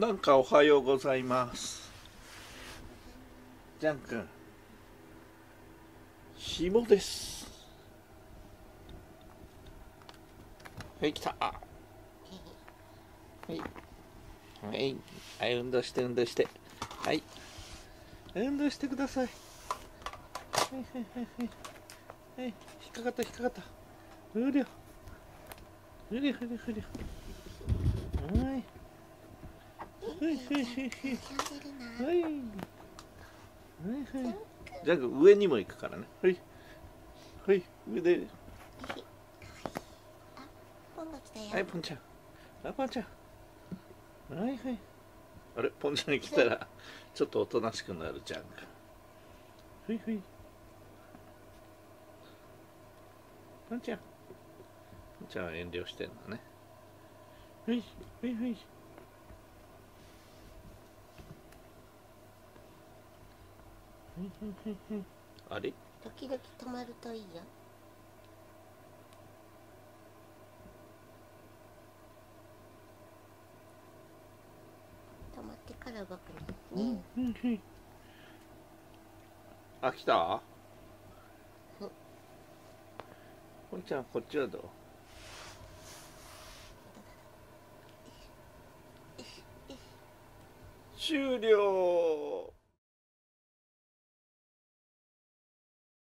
なんかおはようございます。ジャン君、紐です。はい、来た。はい。はい。はい、運動して。はい。運動してください。はい。引っかかった、ふりゃ。ふりゃ。はい。はい。じゃあ上にも行くからね。はい。上で。はい、ポンちゃん。はい。あれ、ポンちゃん来たらちょっとおとなしくなるじゃん。はい。ポンちゃんは遠慮してんのね。はい。あれ？時々止まるといいよ。止まってから動くのね。あ、来た？ポンちゃん、こっちはどう？終了。